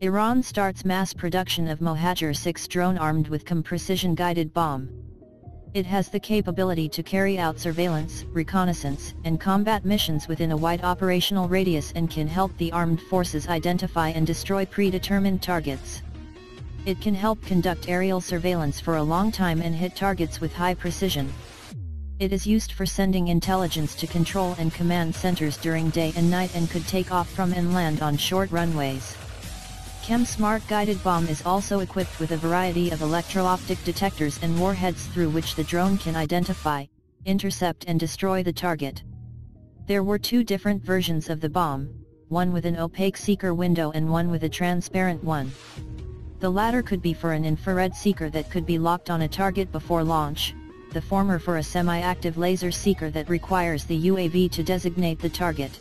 Iran starts mass production of Mohajer-6 drone armed with a precision-guided bomb. It has the capability to carry out surveillance, reconnaissance, and combat missions within a wide operational radius and can help the armed forces identify and destroy predetermined targets. It can help conduct aerial surveillance for a long time and hit targets with high precision. It is used for sending intelligence to control and command centers during day and night and could take off from and land on short runways. Qaem's smart guided bomb is also equipped with a variety of electro-optic detectors and warheads through which the drone can identify, intercept and destroy the target. There were two different versions of the bomb, one with an opaque seeker window and one with a transparent one. The latter could be for an infrared seeker that could be locked on a target before launch, the former for a semi-active laser seeker that requires the UAV to designate the target.